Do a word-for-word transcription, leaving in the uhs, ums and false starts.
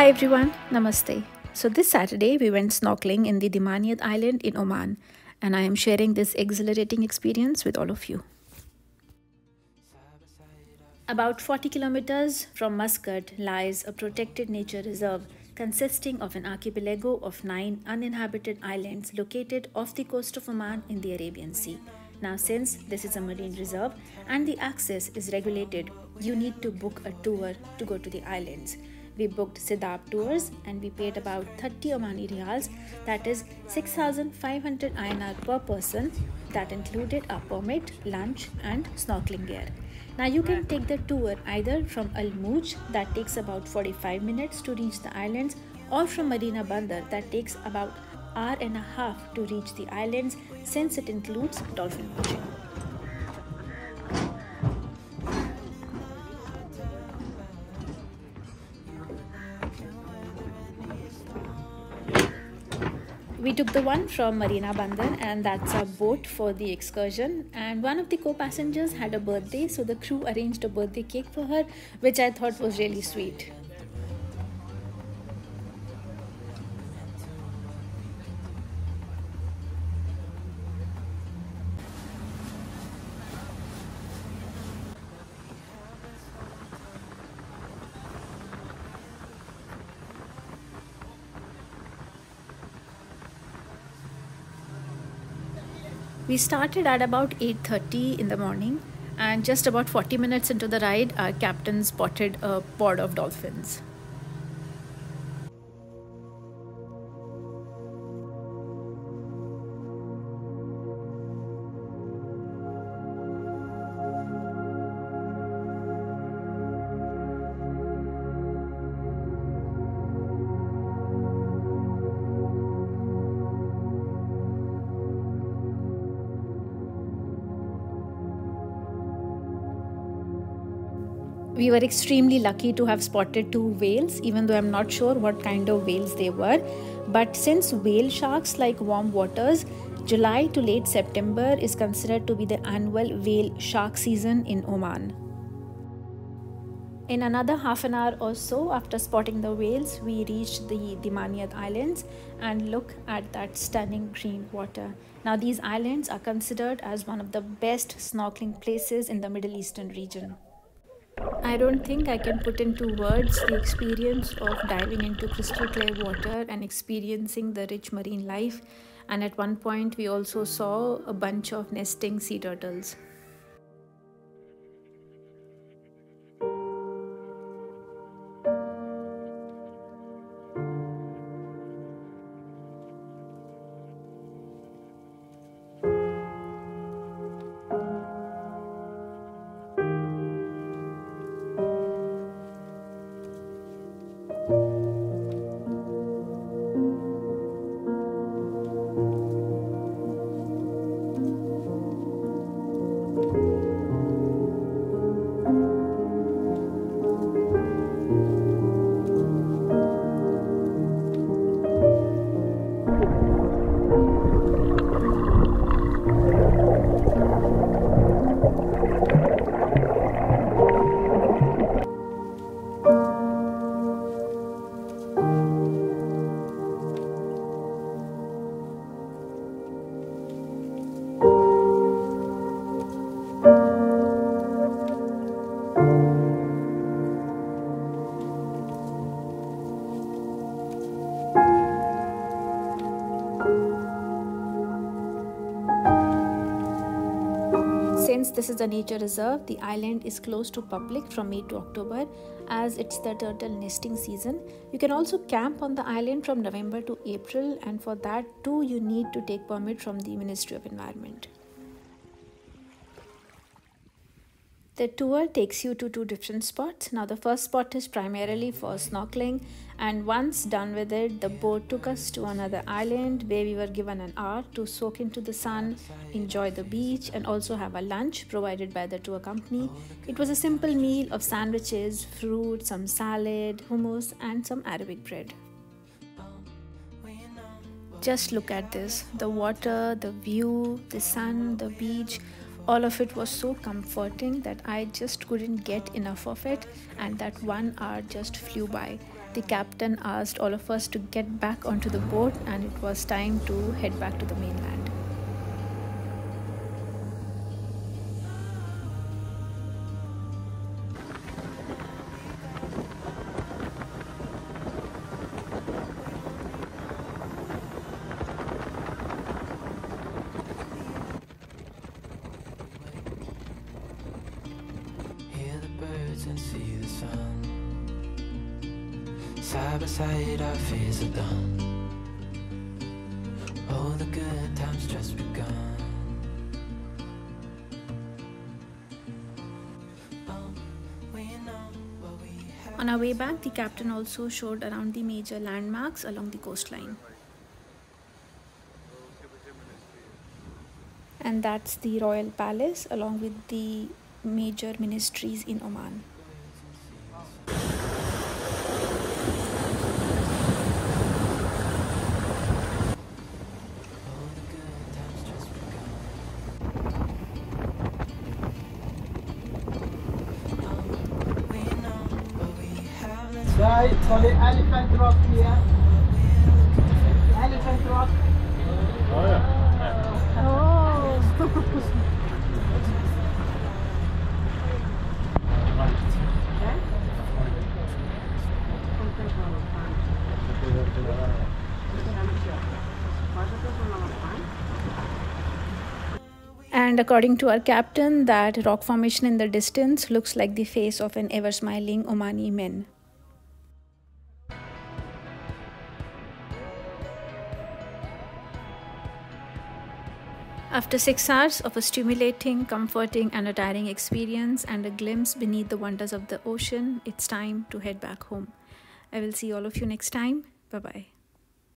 Hi everyone, Namaste. So this Saturday we went snorkeling in the Daymaniyat Island in Oman, and I am sharing this exhilarating experience with all of you. About forty kilometers from Muscat lies a protected nature reserve consisting of an archipelago of nine uninhabited islands located off the coast of Oman in the Arabian Sea. Now, since this is a marine reserve and the access is regulated, you need to book a tour to go to the islands. We booked Sidab Tours and we paid about thirty Omani Riyals, that is six thousand five hundred I N R per person. That included our permit, lunch and snorkeling gear. Now you can take the tour either from Al Muj, that takes about forty-five minutes to reach the islands, or from Marina Bandar, that takes about hour and a half to reach the islands, since it includes dolphin watching. We took the one from Marina Bandar, and that's our boat for the excursion, and one of the co-passengers had a birthday, so the crew arranged a birthday cake for her, which I thought was really sweet. We started at about eight thirty in the morning, and just about forty minutes into the ride, our captain spotted a pod of dolphins. We were extremely lucky to have spotted two whales, even though I'm not sure what kind of whales they were. But since whale sharks like warm waters, July to late September is considered to be the annual whale shark season in Oman. In another half an hour or so after spotting the whales, we reached the Daymaniyat Islands, and look at that stunning green water. Now these islands are considered as one of the best snorkeling places in the Middle Eastern region. I don't think I can put into words the experience of diving into crystal clear water and experiencing the rich marine life. And at one point we also saw a bunch of nesting sea turtles. Since this is a nature reserve, the island is closed to public from May to October, as it's the turtle nesting season. You can also camp on the island from November to April, and for that too you need to take permit from the Ministry of Environment. The tour takes you to two different spots. Now the first spot is primarily for snorkeling, and once done with it, the boat took us to another island where we were given an hour to soak into the sun, enjoy the beach and also have a lunch provided by the tour company. It was a simple meal of sandwiches, fruit, some salad, hummus and some Arabic bread. Just look at this, the water, the view, the sun, the beach. All of it was so comforting that I just couldn't get enough of it, and that one hour just flew by. The captain asked all of us to get back onto the boat, and it was time to head back to the mainland. And see the sun, side by side our fears are done, all the good times just begun. On our way back, the captain also showed around the major landmarks along the coastline. And that's the Royal Palace along with the major ministries in Oman. Right, so the elephant rock here. Elephant rock. Oh yeah. Oh. And according to our captain, that rock formation in the distance looks like the face of an ever-smiling Omani man. After six hours of a stimulating, comforting and a tiring experience and a glimpse beneath the wonders of the ocean, it's time to head back home. I will see all of you next time. Bye-bye.